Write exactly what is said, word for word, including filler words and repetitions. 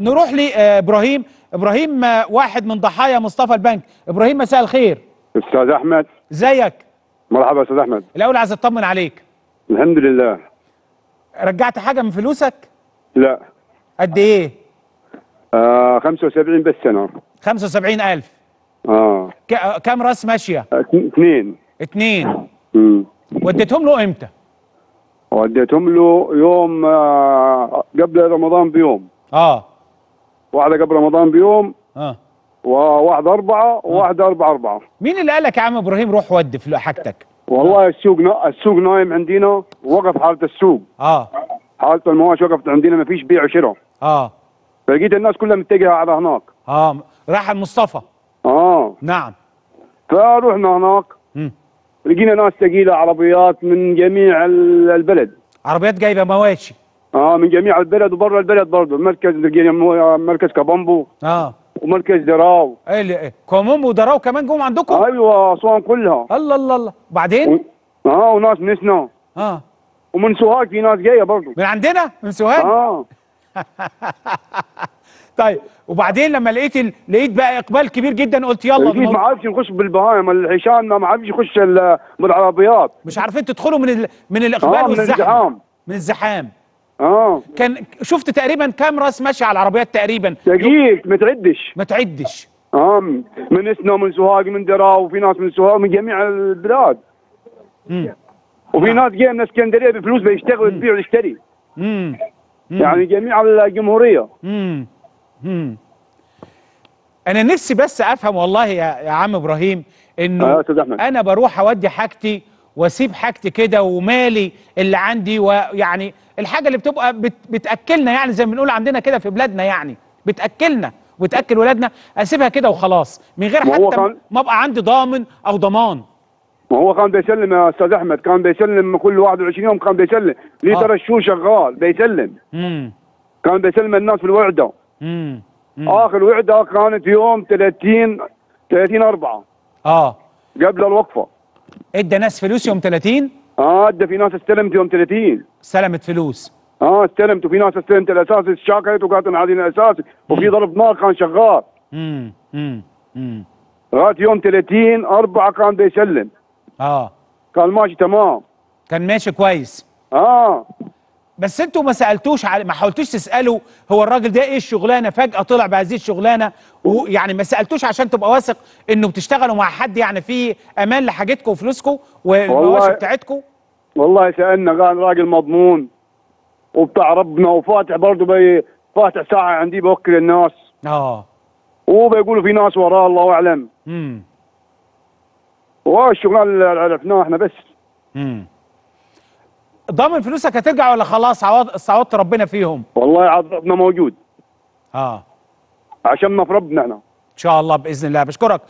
نروح لإبراهيم. إبراهيم واحد من ضحايا مصطفى البنك. إبراهيم مساء الخير. أستاذ أحمد. ازيك؟ مرحبا أستاذ أحمد. الأول عايز أطمن عليك. الحمد لله. رجعت حاجة من فلوسك؟ لا. قد إيه؟ آه خمسة وسبعين بس أنا. خمسة وسبعين ألف. آه. كام راس ماشية؟ اثنين. اثنين. امم. وديتهم له إمتى؟ وديتهم له يوم آه قبل رمضان بيوم. آه. واحدة قبل رمضان بيوم اه وواحدة أربعة وواحدة أربعة أربعة. مين اللي قال لك يا عم إبراهيم روح ودي في حاجتك؟ والله السوق نا... السوق نايم عندنا، وقف حالة السوق. اه حالة المواشي وقفت عندنا، ما فيش بيع وشراء. اه فلقيت الناس كلها متجهة على هناك. اه راح المصطفى. اه نعم. فروحنا هناك امم لقينا ناس ثقيلة، عربيات من جميع البلد، عربيات جايبة مواشي اه من جميع البلد وبره البلد برضه. مركز مركز كابامبو اه ومركز دراو. ايه كابامبو ودراو كمان جم عندكم؟ ايوه اسوان كلها. الله الله الله. وبعدين؟ و... اه وناس من سنا اه ومن سوهاج في ناس جايه برضه من عندنا من سوهاج؟ اه طيب وبعدين لما لقيت ال... لقيت بقى اقبال كبير جدا قلت يلا لقيت ما عرفش نخش بالبهايم، العشان ما عرفش يخش بالعربيات، مش عارفين تدخلوا من ال... من الاقبال آه والزحمه، من, من الزحام. اه كان شفت تقريبا كام راس ماشي على العربيات تقريبا؟ دقيق ما تعدش ما تعدش اه من اسنا من سوهاج من دراو، وفي ناس من سوهاج من جميع البلاد. امم وفي ناس جايه من الإسكندرية بفلوس بيشتغلوا تبيع وتشتري. امم يعني جميع الجمهورية. امم امم انا نفسي بس افهم والله يا, يا عم إبراهيم انه آه انا بروح اودي حاجتي واسيب حاجتي كده ومالي اللي عندي، ويعني الحاجه اللي بتبقى بت بتاكلنا، يعني زي ما بنقول عندنا كده في بلادنا، يعني بتاكلنا وتاكل ولادنا، اسيبها كده وخلاص من غير حتى ما ابقى عندي ضامن او ضمان. ما هو كان بيسلم يا استاذ احمد، كان بيسلم كل واحد وعشرين يوم، كان بيسلم ليه ترى الشو شغال بيسلم. امم كان بيسلم الناس في الوعده. امم اخر وعده كانت يوم ثلاثين ثلاثين أربعة اه قبل الوقفه. ادى ناس فلوس يوم ثلاثين؟ اه ادى في ناس استلمت يوم ثلاثين، استلمت فلوس. اه استلمت، وفي ناس استلمت الاساس اتشاكلت وكانت معادين الاساس، وفي ضرب نار كان شغال. امم امم امم لغايه يوم ثلاثين أربعة كان بيسلم. اه كان ماشي تمام، كان ماشي كويس. اه بس انتوا ما سالتوش على... ما حاولتوش تسالوا هو الراجل ده ايه الشغلانه، فجاه طلع بهذه الشغلانه، ويعني ما سالتوش عشان تبقى واثق انه بتشتغلوا مع حد يعني في امان لحاجتكم وفلوسكم والمواشي بتاعتكم؟ والله سالنا، قال راجل مضمون وبتاع ربنا وفاتح برضه، بي... فاتح ساعه عندي بوكل الناس. اه وبيقولوا في ناس وراه الله اعلم. امم والشغلانه اللي عرفناها احنا بس. امم ضامن فلوسك هترجع ولا خلاص استعوضت ربنا فيهم؟ والله ربنا موجود. اه عشان ما في ربنا احنا. ان شاء الله باذن الله. بشكرك.